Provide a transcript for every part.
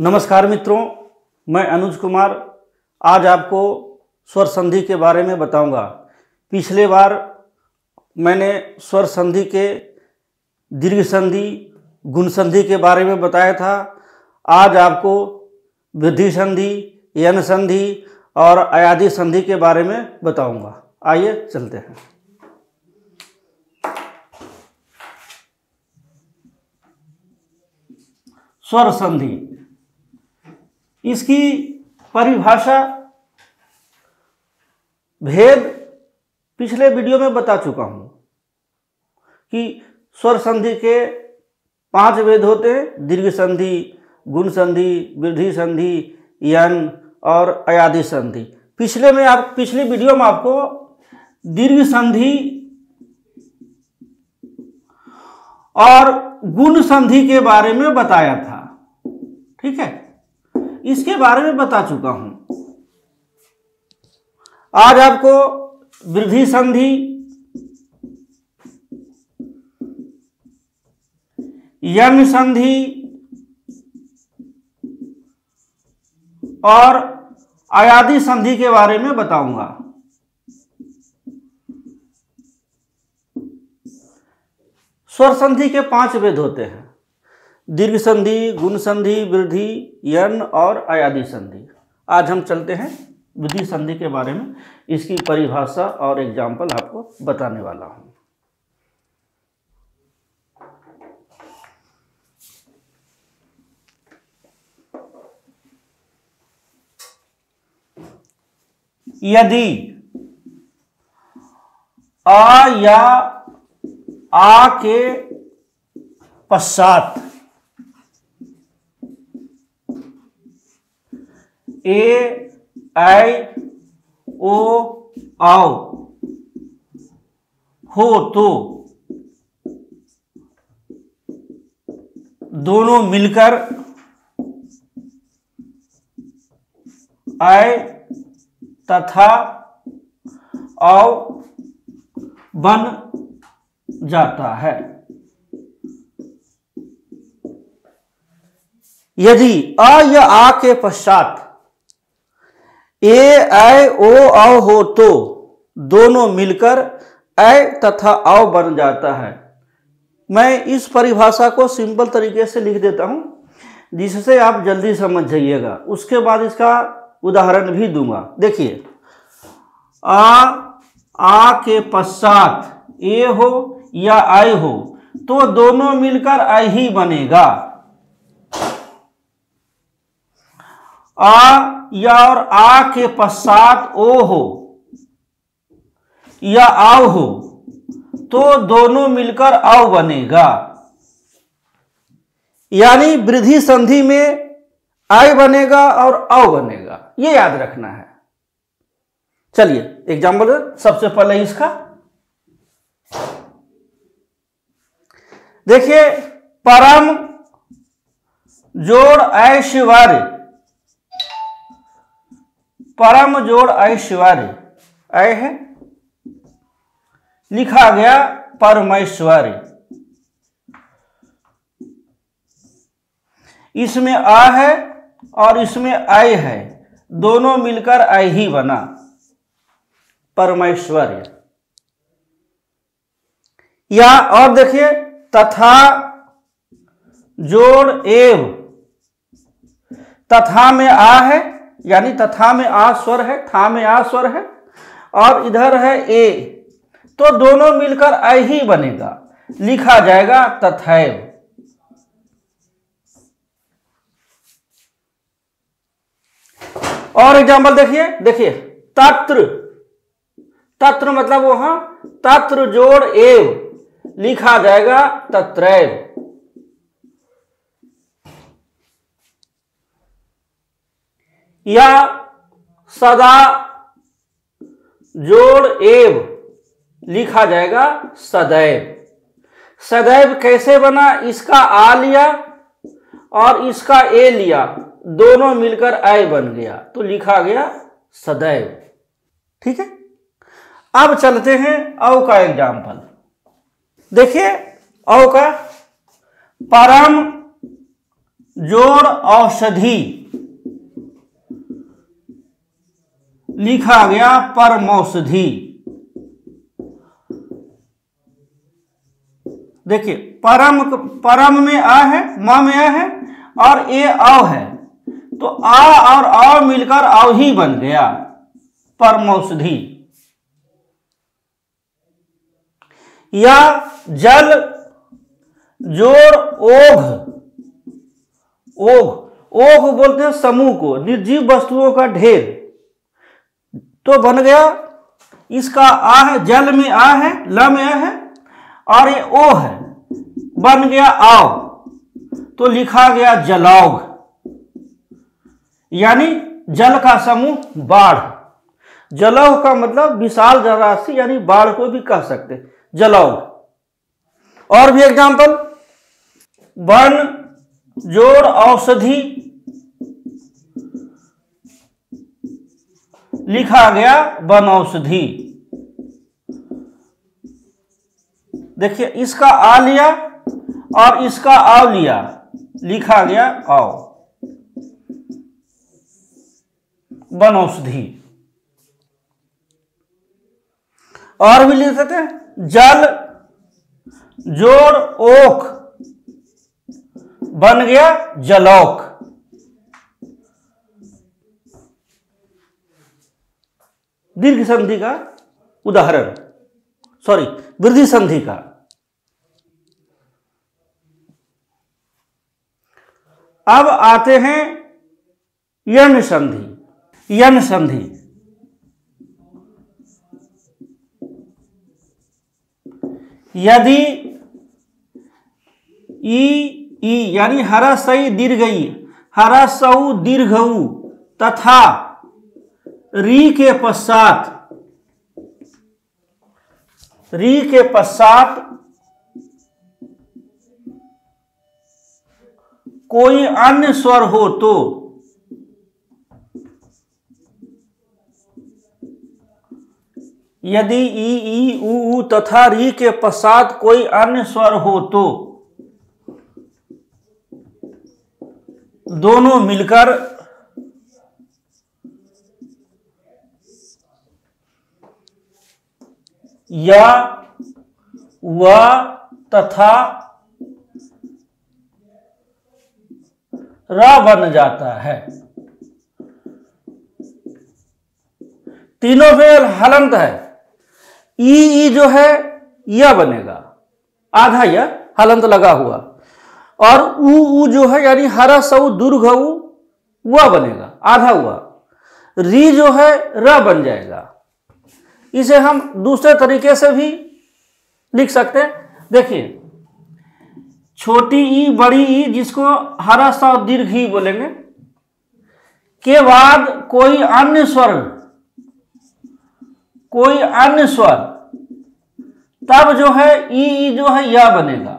नमस्कार मित्रों, मैं अनुज कुमार आज आपको स्वर संधि के बारे में बताऊंगा। पिछले बार मैंने स्वर संधि के दीर्घ संधि, गुण संधि के बारे में बताया था। आज आपको वृद्धि संधि, यन संधि और अयादि संधि के बारे में बताऊंगा। आइए चलते हैं। स्वर संधि, इसकी परिभाषा भेद पिछले वीडियो में बता चुका हूं कि स्वर संधि के 5 भेद होते हैं। दीर्घ संधि, गुण संधि, वृद्धि संधि, यन और अयादि संधि। पिछले वीडियो में आपको दीर्घ संधि और गुण संधि के बारे में बताया था, ठीक है, इसके बारे में बता चुका हूं। आज आपको वृद्धि संधि, यन संधि और अयादि संधि के बारे में बताऊंगा। स्वर संधि के 5 भेद होते हैं। दीर्घ संधि, गुण संधि, वृद्धि, यन और अयादि संधि। आज हम चलते हैं वृद्धि संधि के बारे में, इसकी परिभाषा और एग्जाम्पल आपको बताने वाला हूं। यदि आ या आ के पश्चात ए, आई, ओ, आओ हो तो दोनों मिलकर आय तथा आओ बन जाता है। यदि अ या आ के पश्चात ए, आय, ओ, औ हो तो दोनों मिलकर आय तथा औ बन जाता है। मैं इस परिभाषा को सिंपल तरीके से लिख देता हूं, जिससे आप जल्दी समझ जाइएगा। उसके बाद इसका उदाहरण भी दूंगा। देखिए, आ के पश्चात ए हो या आय हो तो दोनों मिलकर आय ही बनेगा। आ या और आ के पश्चात ओ हो या आओ हो तो दोनों मिलकर आओ बनेगा। यानी वृद्धि संधि में आय बनेगा और आओ बनेगा, ये याद रखना है। चलिए एग्जाम्पल, सबसे पहले इसका देखिए। परम जोड़ ऐश्वर्य, परम जोड़ ऐश्वर्य, आय है लिखा गया परमेश्वरी, इसमें आ है और इसमें आय है, दोनों मिलकर आय ही बना परमेश्वरी। या और देखिए, तथा जोड़ एव, तथा में आ है, यानी तथा में आ स्वर है, था में आ स्वर है और इधर है ए, तो दोनों मिलकर आय ही बनेगा, लिखा जाएगा तथैव। और एग्जाम्पल देखिए, तत्र, तत्र मतलब वहां, तत्र जोड़ एव लिखा जाएगा तत्रैव। या सदा जोड़ एव लिखा जाएगा सदैव। सदैव कैसे बना, इसका आ लिया और इसका ए लिया, दोनों मिलकर आय बन गया, तो लिखा गया सदैव, ठीक है। अब चलते हैं औ का एग्जाम्पल। देखिए औ का, परम जोड़ औषधि लिखा गया परमौषधि। देखिए परम में आ है, म में आ है और ए औ है, तो आ और औ मिलकर औषधि बन गया परमौषधि। या जल जोड़ ओघ, ओघ ओघ बोलते हैं समूह को, निर्जीव वस्तुओं का ढेर, तो बन गया इसका आ है, जल में आ है, ल में आ है और ये ओ है, बन गया आओ, तो लिखा गया जलौघ, यानी जल का समूह बाढ़। जलौघ का मतलब विशाल जलराशि, यानी बाढ़ को भी कह सकते हैं जलौघ। और भी एग्जाम्पल, वन जोड़ औषधि लिखा गया वनौषधि। देखिए इसका आ लिया और इसका आ लिया, लिखा गया आओ, वनौषधि। और भी लिख सकते हैं, जल जोड़ ओक बन गया जलौक। दीर्घ संधि का उदाहरण, सॉरी वृद्धि संधि का। अब आते हैं यन संधि। यन संधि यदि ई ई यानी हरसई दीर्घ ई, हरसऊ दीर्घ ऊ तथा री के पश्चात, री के पश्चात कोई अन्य स्वर हो तो यदि ई ई ऊ तथा री के पश्चात कोई अन्य स्वर हो तो दोनों मिलकर या वा तथा रा बन जाता है। तीनों में हलंत है, ई जो है या बनेगा, आधा या हलंत लगा हुआ, और ऊ जो है यानी हरा सऊ दुर्घ ऊ वा बनेगा, आधा हुआ, री जो है र बन जाएगा। इसे हम दूसरे तरीके से भी लिख सकते हैं। देखिए छोटी ई बड़ी ई जिसको हरा सा दीर्घ ई बोलेंगे, के बाद कोई अन्य स्वर, कोई अन्य स्वर, तब जो है ई जो है या बनेगा।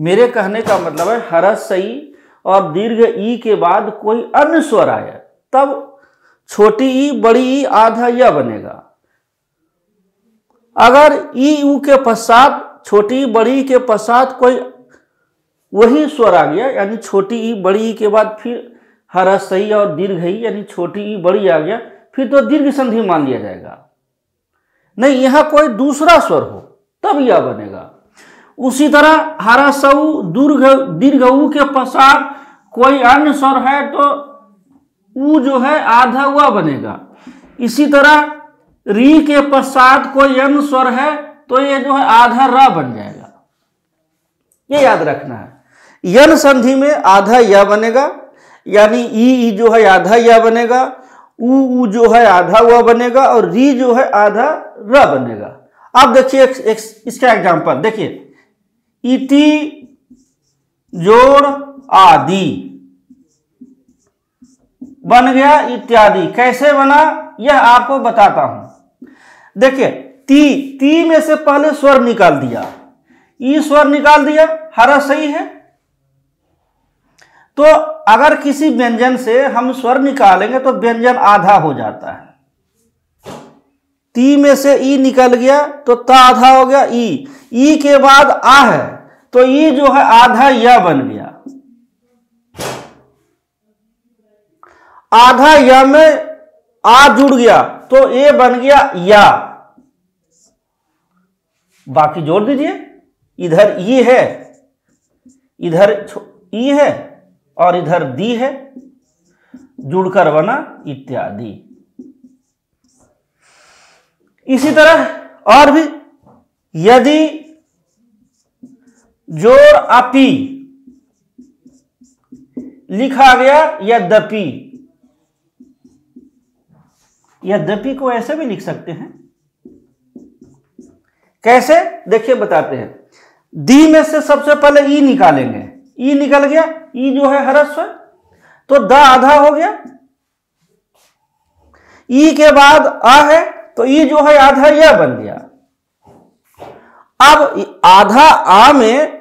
मेरे कहने का मतलब है हरा सई और दीर्घ ई के बाद कोई अन्य स्वर आया तब छोटी ई बड़ी ई आधा या बनेगा। अगर ई यू के पश्चात, छोटी बड़ी के पश्चात कोई वही स्वर आ गया, यानी छोटी ई बड़ी ई के बाद फिर हरा सही और दीर्घ ई यानी छोटी ई बड़ी आ गया, फिर तो दीर्घ संधि मान लिया जाएगा। नहीं, यहाँ कोई दूसरा स्वर हो तब यह बनेगा। उसी तरह हरा सऊ दीर्घ दीर्घ ऊ के पश्चात कोई अन्य स्वर है तो ऊ जो है आधा हुआ बनेगा। इसी तरह री के पश्चात कोई अन्य स्वर है तो ये जो है आधा रा बन जाएगा। ये याद रखना है, यन संधि में आधा या बनेगा, यानी ई जो है आधा या बनेगा, ऊ जो है आधा वा बनेगा और री जो है आधा रा बनेगा। अब देखिए इसका एग्जाम्पल, देखिए इति जोड़ आदि बन गया इत्यादि। कैसे बना यह आपको बताता हूं। देखिए ती, ती में से पहले स्वर निकाल दिया, ई स्वर निकाल दिया, हरा सही है, तो अगर किसी व्यंजन से हम स्वर निकालेंगे तो व्यंजन आधा हो जाता है। ती में से ई निकल गया तो ता आधा हो गया, ई, ई के बाद आ है तो ई जो है आधा या बन गया। आधा या में आ जुड़ गया तो ए बन गया या, बाकी जोड़ दीजिए। इधर ई है, इधर ई है और इधर दी है, जुड़कर बना इत्यादि। इसी तरह और भी, यदि जोड़ अपी लिखा गया यद्यपि, यद्यपि को ऐसे भी लिख सकते हैं। कैसे, देखिए बताते हैं। दी में से सबसे पहले ई निकालेंगे, ई निकल गया, ई जो है ह्रस्व है तो द आधा हो गया। ई के बाद आ है तो ई जो है आधा या बन गया। अब आधा आ में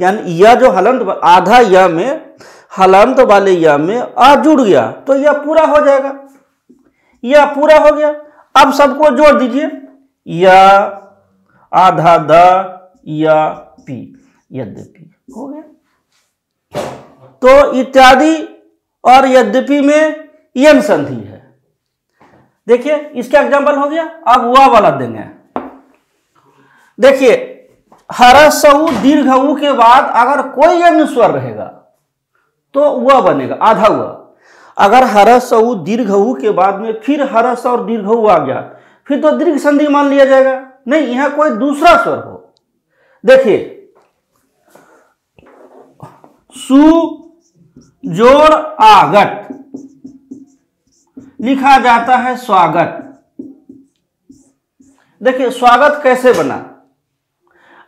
यानी या जो हलंत, आधा या में हलंत वाले या में आ जुड़ गया तो यह पूरा हो जाएगा, यह पूरा हो गया। अब सबको जोड़ दीजिए, या आधा द या पी यद्यपि हो गया। तो इत्यादि और यद्यपि में यम संधि है। देखिए इसका एग्जाम्पल हो गया। अब हुआ वाला देंगे, देखिए हरसऊ दीर्घ ऊ के बाद अगर कोई अन्य स्वर रहेगा तो वह बनेगा आधा हुआ। अगर हरसऊ दीर्घ ऊ के बाद में फिर हरस और दीर्घ ऊ आ गया फिर तो दीर्घ संधि मान लिया जाएगा, नहीं यहां कोई दूसरा स्वर हो। देखिए सु जोड़ आगत लिखा जाता है स्वागत। देखिए स्वागत कैसे बना,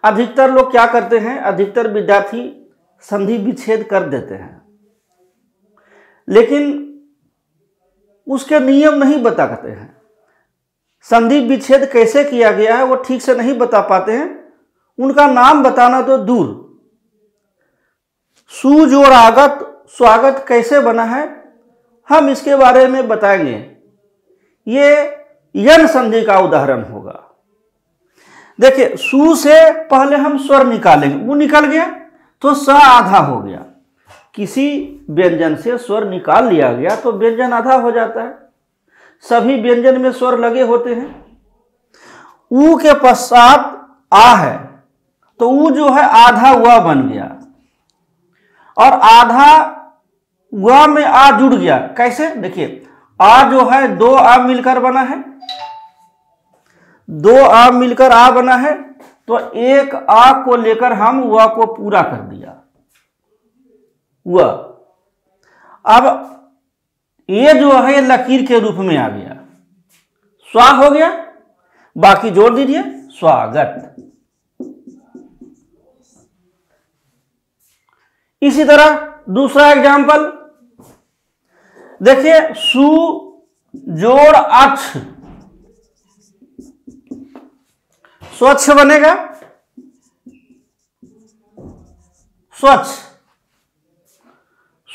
अधिकतर लोग क्या करते हैं, अधिकतर विद्यार्थी संधि विच्छेद कर देते हैं लेकिन उसके नियम नहीं बताते हैं, संधि विच्छेद कैसे किया गया है वो ठीक से नहीं बता पाते हैं। उनका नाम बताना तो दूर, सु जोड़ आगत स्वागत कैसे बना है हम इसके बारे में बताएंगे। ये यन संधि का उदाहरण होगा। देखिए सु से पहले हम स्वर निकालेंगे, वो निकल गया तो स आधा हो गया। किसी व्यंजन से स्वर निकाल लिया गया तो व्यंजन आधा हो जाता है। सभी व्यंजन में स्वर लगे होते हैं। ऊ के पश्चात आ है तो ऊ जो है आधा व बन गया और आधा व में आ जुड़ गया। कैसे, देखिए आ जो है दो आ मिलकर बना है, दो आ मिलकर आ बना है तो एक आ को लेकर हम व को पूरा कर दिया व। अब ये जो है लकीर के रूप में आ गया, स्वा हो गया, बाकी जोड़ दीजिए स्वागत। इसी तरह दूसरा एग्जाम्पल देखिए सु जोड़ अक्ष स्वच्छ बनेगा, स्वच्छ।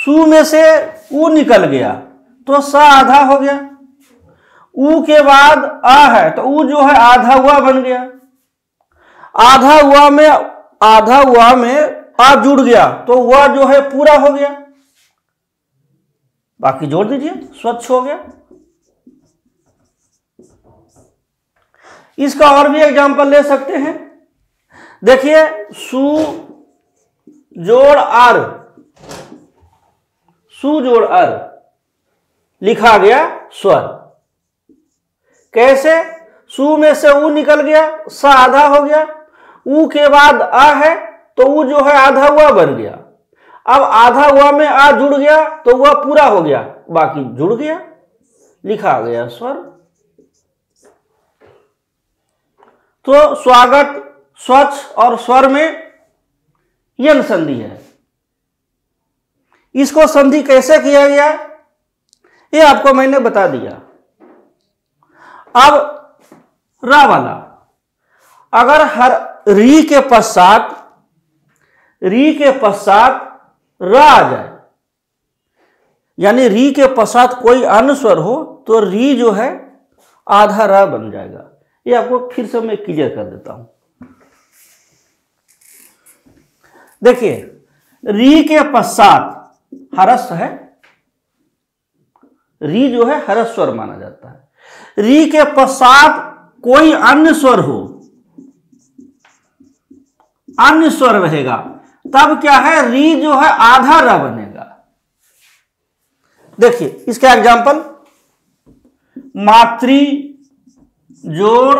सु में से ऊ निकल गया तो स आधा हो गया। ऊ के बाद आ है तो ऊ जो है आधा हुआ बन गया। आधा हुआ में आ जुड़ गया तो वह जो है पूरा हो गया, बाकी जोड़ दीजिए स्वच्छ हो गया। इसका और भी एग्जाम्पल ले सकते हैं। देखिए सु जोड़ आर, सु जोड़ आर लिखा गया स्वर। कैसे, सु में से ऊ निकल गया स आधा हो गया। ऊ के बाद आ है तो वो जो है आधा हुआ बन गया। अब आधा हुआ में आ जुड़ गया तो वह पूरा हो गया, बाकी जुड़ गया, लिखा गया स्वर। तो स्वागत, स्वच्छ और स्वर में यन संधि है। इसको संधि कैसे किया गया ये आपको मैंने बता दिया। अब रा वाला, अगर हर री के पश्चात र आ जाए यानी री के पश्चात कोई अन्य स्वर हो तो री जो है आधा र बन जाएगा। ये आपको फिर से मैं क्लियर कर देता हूं। देखिए री के पश्चात हरस है, री जो है हरस स्वर माना जाता है। री के पश्चात कोई अन्य स्वर हो, अन्य स्वर रहेगा, तब क्या है री जो है आधा र बनेगा। देखिए इसका एग्जाम्पल, मातृ जोड़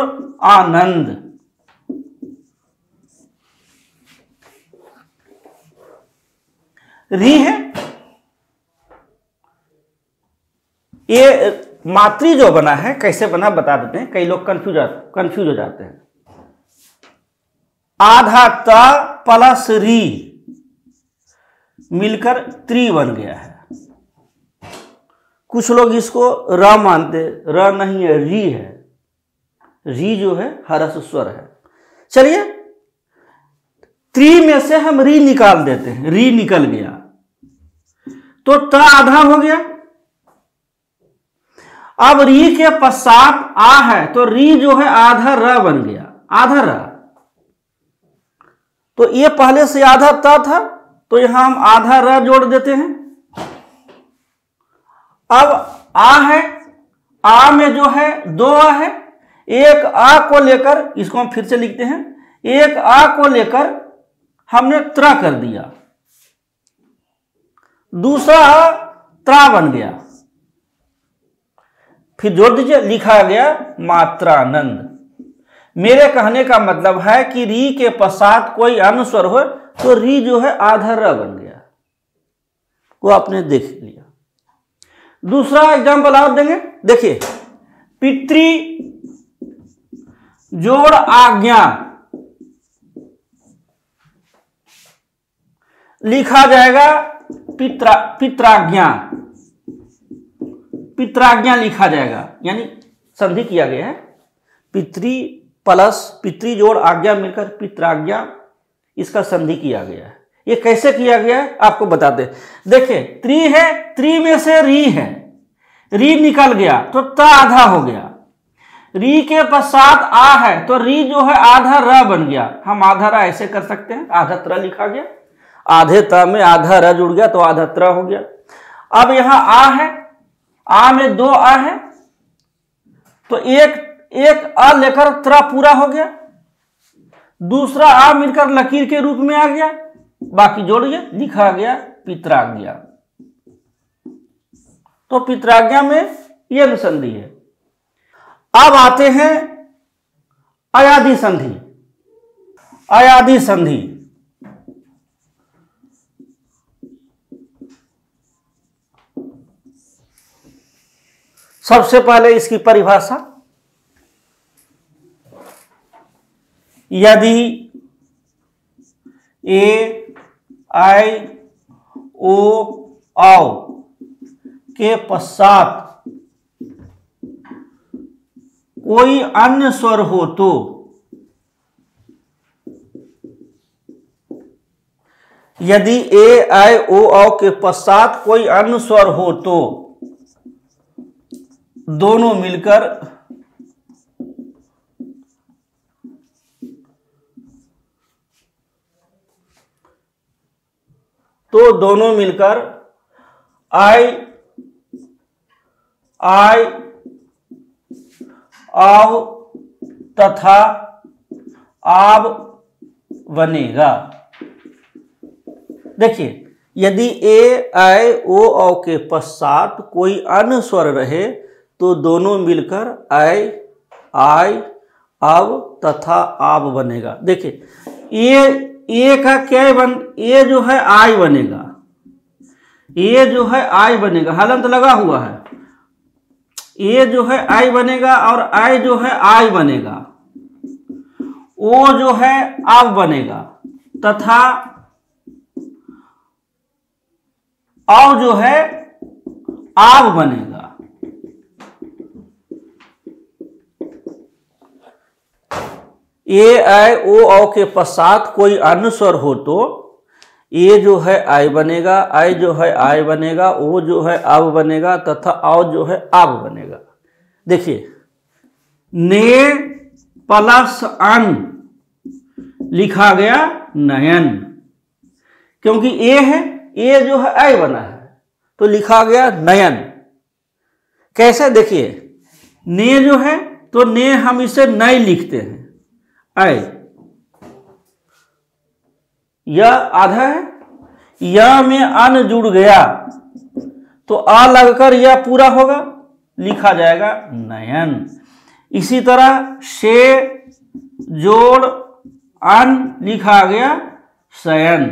आनंद, री है ये, मातृ जो बना है कैसे बना बता देते हैं, कई लोग कंफ्यूज हो जाते हैं। आधा त प्लस री मिलकर त्री बन गया है। कुछ लोग इसको र मानते, र नहीं है री है, री जो है हरस स्वर है। चलिए त्री में से हम री निकाल देते हैं, री निकल गया तो त आधा हो गया। अब री के पश्चात आ है तो री जो है आधा र बन गया, आधा र। तो ये पहले से आधा त था तो यहां हम आधा र जोड़ देते हैं। अब आ है, आ में जो है दो आ है, एक आ को लेकर इसको हम फिर से लिखते हैं, एक आ को लेकर हमने त्रा कर दिया, दूसरा आ त्रा बन गया, फिर जोड़ दीजिए, लिखा गया मात्रानंद। मेरे कहने का मतलब है कि री के पश्चात कोई अन्य स्वर हो तो री जो है आधा र बन गया, वो आपने देख लिया। दूसरा एग्जाम्पल आप देंगे, देखिए पितृ जोड़ आज्ञा, लिखा जाएगा पित्राज्ञा, पित्राज्ञा लिखा जाएगा, यानी संधि किया गया है। पितृ प्लस पितृ जोड़ आज्ञा मिलकर पित्राज्ञा, इसका संधि किया गया है। ये कैसे किया गया है आपको बताते, देखिए त्री है, त्री में से री है, री निकल गया तो त आधा हो गया। री के पश्चात आ है तो री जो है आधा र बन गया। हम आधा र ऐसे कर सकते हैं, आधा त्र लिखा गया, आधे त में आधा र जुड़ गया तो आधा त्र हो गया। अब यहां आ है, आ में दो आ है तो एक आ लेकर त्रा पूरा हो गया, दूसरा आ मिलकर लकीर के रूप में आ गया, बाकी जोड़िए, लिखा गया पित्राज्ञा। तो पित्राज्ञा में यह अनुसंधि है। अब आते हैं अयादि संधि। अयादि संधि सबसे पहले इसकी परिभाषा, यदि ए आई ओ आओ के पश्चात कोई अन्य स्वर हो तो यदि ए आई ओ आओ के पश्चात कोई अन्य स्वर हो तो दोनों मिलकर आई आई आव तथा आव बनेगा। देखिए यदि ए आई ओ औ के पश्चात कोई अन्य स्वर रहे तो दोनों मिलकर आय आय आव तथा आव बनेगा। देखिए ए का क्या बन, ए जो है आय बनेगा, ए जो है आय बनेगा, हलंत लगा हुआ है, ए जो है आय बनेगा और आय जो है आय बनेगा, ओ जो है आव बनेगा तथा आव जो है आव बनेगा। ए आई ओ औ के पश्चात कोई अन्य स्वर हो तो ए जो है आई बनेगा, आई जो है आई बनेगा, ओ जो है आव बनेगा तथा औ जो है आव बनेगा। देखिए ने प्लस अन लिखा गया नयन, क्योंकि ए है, ए जो है आई बना है तो लिखा गया नयन। कैसे देखिए, ने जो है तो ने हम इसे नई लिखते हैं, आय या आधा है, या में अन जुड़ गया तो आ लगकर यह पूरा होगा, लिखा जाएगा नयन। इसी तरह से जोड़ अन लिखा गया शयन।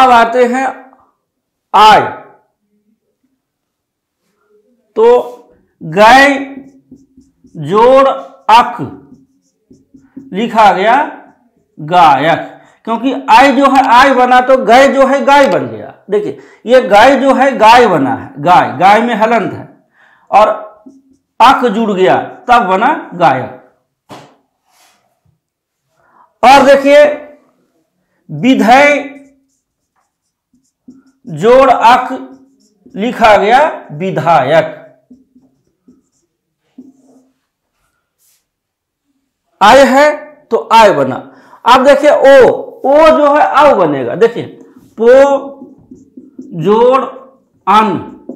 अब आते हैं आय, तो गय जोड़ अक लिखा गया गायक, क्योंकि आय जो है आय बना तो गय जो है गाय बन गया। देखिए ये गाय जो है गाय बना है, गाय गाय में हलंत है और अक जुड़ गया तब बना गायक। और देखिए विधेय जोड़ अक लिखा गया विधायक। आय है तो आय बना। अब देखिए ओ जो है औ बनेगा। देखिए पो जोड़ अन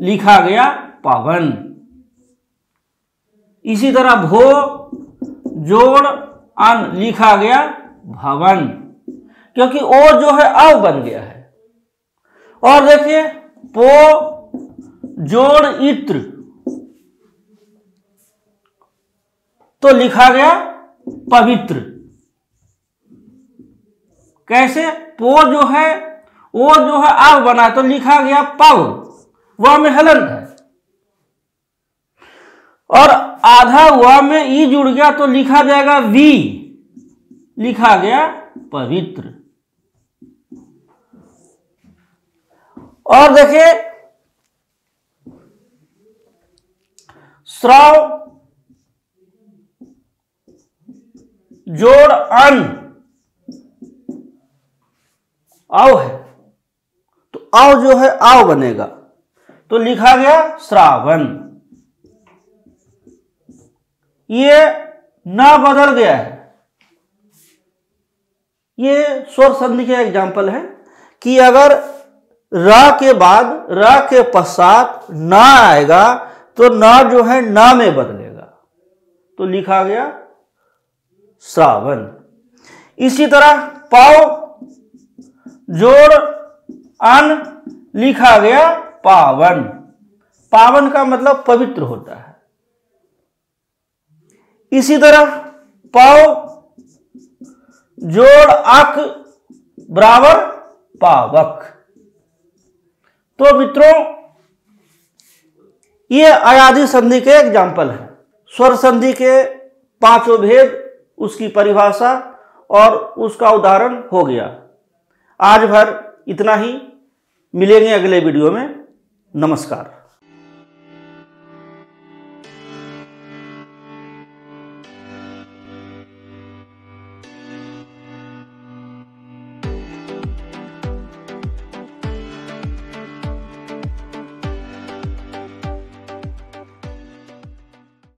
लिखा गया पवन। इसी तरह भो जोड़ अन लिखा गया भवन, क्योंकि ओ जो है औ बन गया है। और देखिए पो जोड़ इत्र तो लिखा गया पवित्र। कैसे पो जो है वो जो है आव बना तो लिखा गया पव, वह में हलंत है। और आधा वह में ई जुड़ गया तो लिखा जाएगा वी, लिखा गया पवित्र। और देखिए श्रव जोड़ अन आव है तो आव जो है आव बनेगा तो लिखा गया श्रावण। ये ना बदल गया है। ये स्वर संधि का एग्जाम्पल है कि अगर रा के बाद रा के पश्चात ना आएगा तो ना जो है ना में बदलेगा तो लिखा गया श्रावण। इसी तरह पाव जोड़ अन लिखा गया पावन। पावन का मतलब पवित्र होता है। इसी तरह पाव जोड़ अक बराबर पावक। तो मित्रों ये अयादि संधि के एग्जाम्पल हैं। स्वर संधि के पांचों भेद, उसकी परिभाषा और उसका उदाहरण हो गया। आज भर इतना ही, मिलेंगे अगले वीडियो में। नमस्कार।